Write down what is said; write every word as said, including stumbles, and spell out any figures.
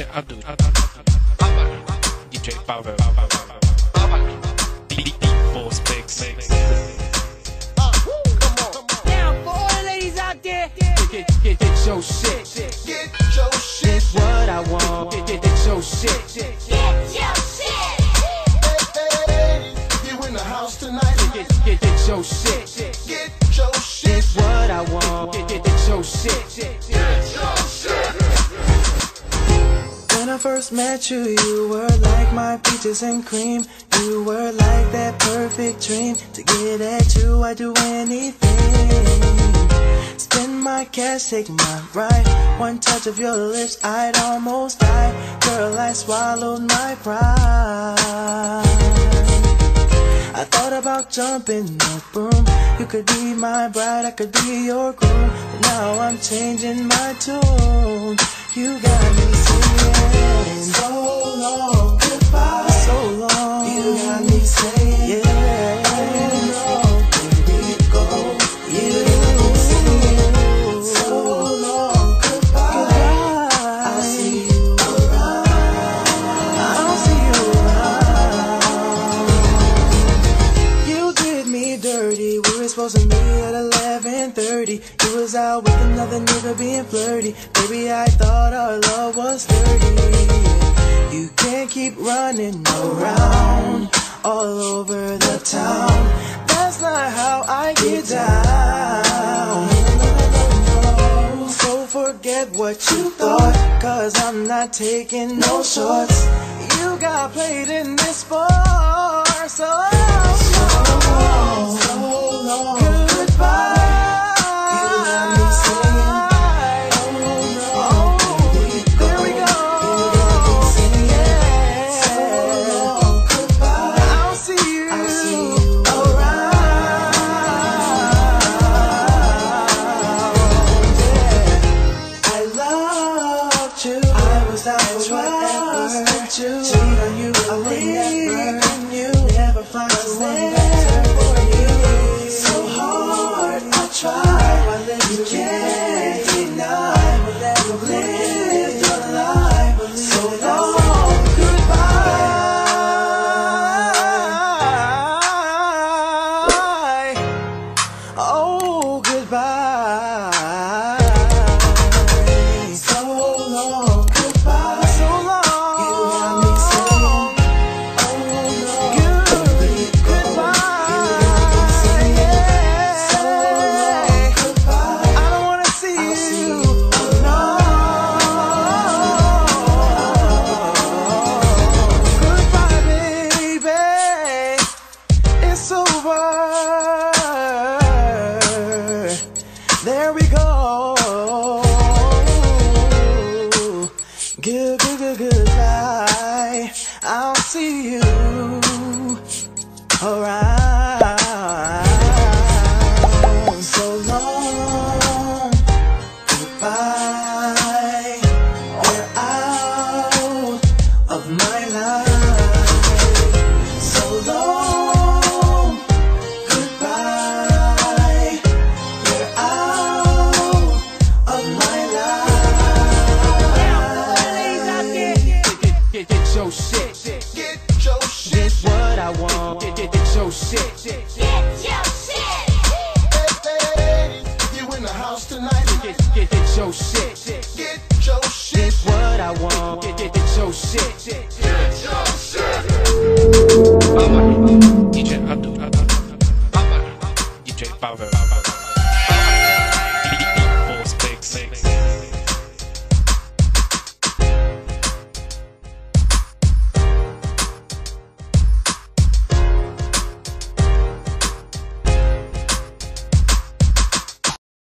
D J Adu, D J Power, D four Specs. Now for all the ladies out there, get, get, get your shit, get your shit. It's what I want. Get, get, get your shit, get your shit. Hey, hey, you in the house tonight? Get, get, get your shit, get your shit. It's what I want. Get, get, get your shit, get your shit. When I first met you, you were like my peaches and cream. You were like that perfect dream. To get at you, I'd do anything. Spend my cash, take my ride. One touch of your lips, I'd almost die. Girl, I swallowed my pride. I thought about jumping the broom. You could be my bride, I could be your groom. But now I'm changing my tune. You got me saying so long goodbye. So long. You got me saying yeah. So long, here we go. You got me saying so long goodbye. Goodbye. I'll see you around. I'll see you around. You did me dirty. We were supposed to meet at eleven thirty. You was out with another nigga being flirty. Baby, I thought our love was dirty. You can't keep running around all over the town. That's not how I get down. So forget what you thought, cause I'm not taking no shorts. You got played in this sport. So long, so long, goodbye. D J Power.